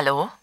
Hallo?